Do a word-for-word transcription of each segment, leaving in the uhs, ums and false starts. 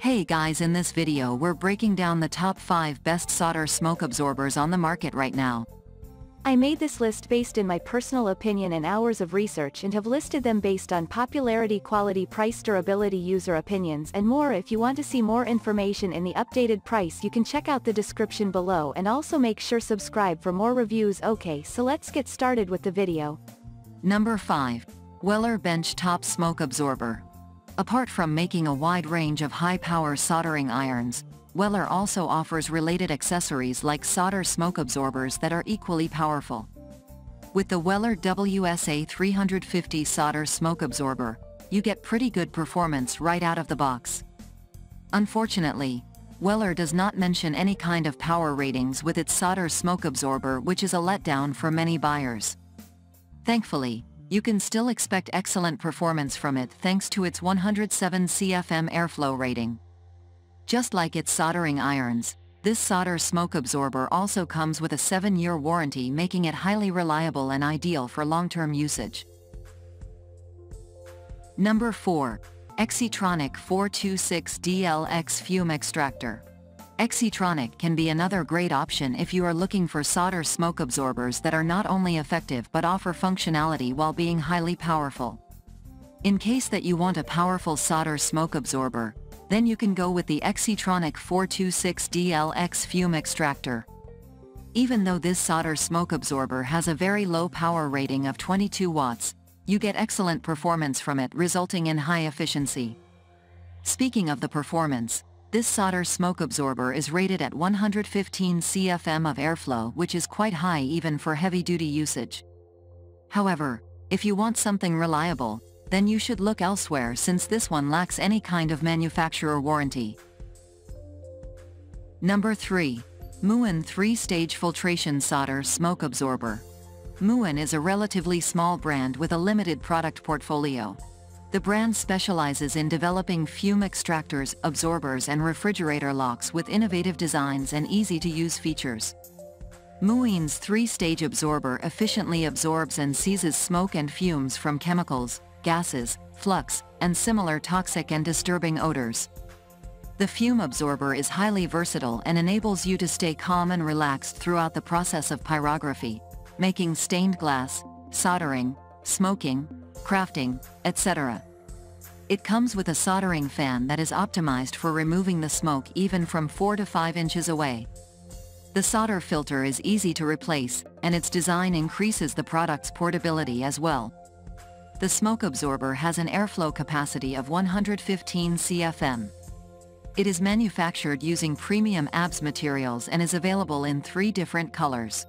Hey guys, in this video we're breaking down the top five best solder smoke absorbers on the market right now. I made this list based in my personal opinion and hours of research, and have listed them based on popularity, quality, price, durability, user opinions and more. If you want to see more information in the updated price, you can check out the description below, and also make sure subscribe for more reviews. Okay, so let's get started with the video. Number five. Weller Bench Top Smoke Absorber. Apart from making a wide range of high-power soldering irons, Weller also offers related accessories like solder smoke absorbers that are equally powerful. With the Weller W S A three fifty solder smoke absorber, you get pretty good performance right out of the box. Unfortunately, Weller does not mention any kind of power ratings with its solder smoke absorber, which is a letdown for many buyers. Thankfully, you can still expect excellent performance from it thanks to its one hundred seven C F M airflow rating. Just like its soldering irons, this solder smoke absorber also comes with a seven year warranty, making it highly reliable and ideal for long-term usage. Number four. Xytronic four twenty-six D L X Fume Extractor. Xytronic can be another great option if you are looking for solder smoke absorbers that are not only effective but offer functionality while being highly powerful. In case that you want a powerful solder smoke absorber, then you can go with the Xytronic four twenty-six D L X Fume Extractor. Even though this solder smoke absorber has a very low power rating of twenty-two watts, you get excellent performance from it, resulting in high efficiency. Speaking of the performance, this solder smoke absorber is rated at one hundred fifteen C F M of airflow, which is quite high even for heavy-duty usage. However, if you want something reliable, then you should look elsewhere, since this one lacks any kind of manufacturer warranty. Number three. Muin three stage Filtration Solder Smoke Absorber. Muin is a relatively small brand with a limited product portfolio. The brand specializes in developing fume extractors, absorbers and refrigerator locks with innovative designs and easy-to-use features. Muin's three stage absorber efficiently absorbs and seizes smoke and fumes from chemicals, gases, flux, and similar toxic and disturbing odors. The fume absorber is highly versatile and enables you to stay calm and relaxed throughout the process of pyrography, making stained glass, soldering, smoking, crafting, et cetera. It comes with a soldering fan that is optimized for removing the smoke even from four to five inches away. The solder filter is easy to replace, and its design increases the product's portability as well. The smoke absorber has an airflow capacity of one hundred fifteen C F M. It is manufactured using premium A B S materials and is available in three different colors.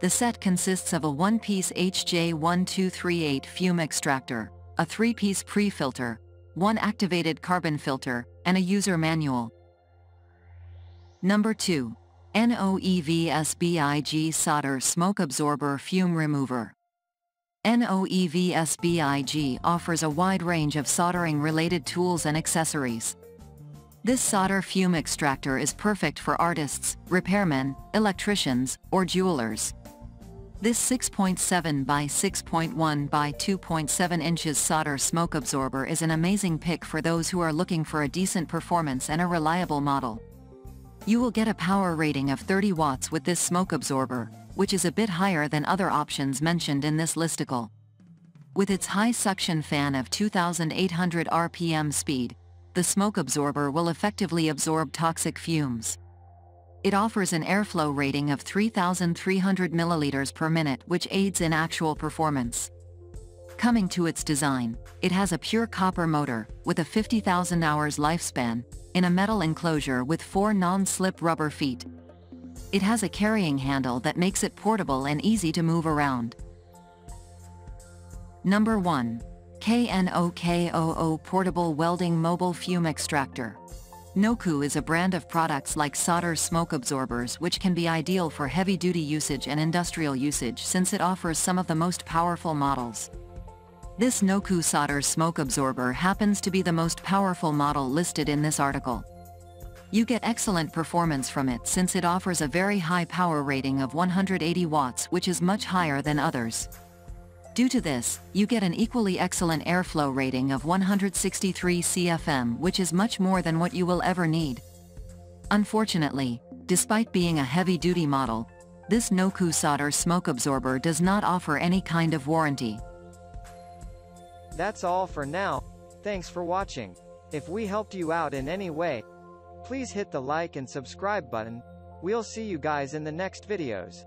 The set consists of a one piece H J twelve thirty-eight fume extractor, a three piece pre-filter, one activated carbon filter, and a user manual. Number two. NOEVSBIG Solder Smoke Absorber Fume Remover. NOEVSBIG offers a wide range of soldering-related tools and accessories. This solder fume extractor is perfect for artists, repairmen, electricians, or jewelers. This six point seven by six point one by two point seven inches solder smoke absorber is an amazing pick for those who are looking for a decent performance and a reliable model. You will get a power rating of thirty watts with this smoke absorber, which is a bit higher than other options mentioned in this listicle. With its high suction fan of two thousand eight hundred R P M speed, the smoke absorber will effectively absorb toxic fumes. It offers an airflow rating of three thousand three hundred milliliters per minute, which aids in actual performance. Coming to its design, it has a pure copper motor, with a fifty thousand hours lifespan, in a metal enclosure with four non-slip rubber feet. It has a carrying handle that makes it portable and easy to move around. Number one. KNOKOO Portable Welding Mobile Fume Extractor. KNOKOO is a brand of products like solder smoke absorbers which can be ideal for heavy-duty usage and industrial usage, since it offers some of the most powerful models. This KNOKOO solder smoke absorber happens to be the most powerful model listed in this article. You get excellent performance from it, since it offers a very high power rating of one hundred eighty watts, which is much higher than others. Due to this, you get an equally excellent airflow rating of one hundred sixty-three C F M, which is much more than what you will ever need. Unfortunately, despite being a heavy-duty model, this KNOKOO solder smoke absorber does not offer any kind of warranty. That's all for now. Thanks for watching. If we helped you out in any way, please hit the like and subscribe button. We'll see you guys in the next videos.